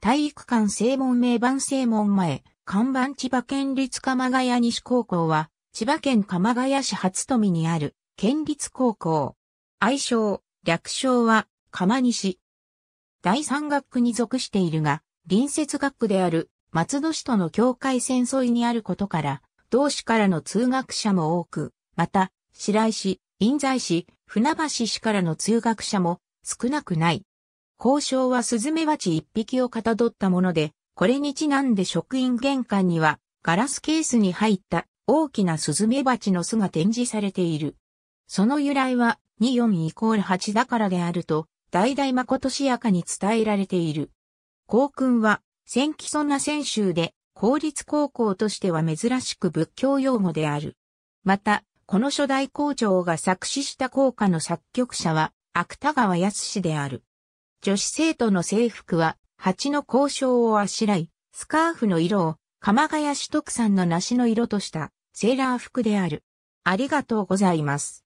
体育館正門名板正門前、看板千葉県立鎌ケ谷西高校は、千葉県鎌ケ谷市初富にある、県立高校。愛称、略称は、鎌西。第三学区に属しているが、隣接学区である、松戸市との境界線沿いにあることから、同市からの通学者も多く、また、白井市、印西市、船橋市からの通学者も少なくない。校章はスズメバチ一匹をかたどったもので、これにちなんで職員玄関にはガラスケースに入った大きなスズメバチの巣が展示されている。その由来は24=8だからであると、代々まことしやかに伝えられている。校訓は、千木曽那専修で、公立高校としては珍しく仏教用語である。また、この初代校長が作詞した校歌の作曲者は、芥川靖である。女子生徒の制服は、蜂の校章をあしらい、スカーフの色を、鎌ケ谷市特産の梨の色とした、セーラー服である。ありがとうございます。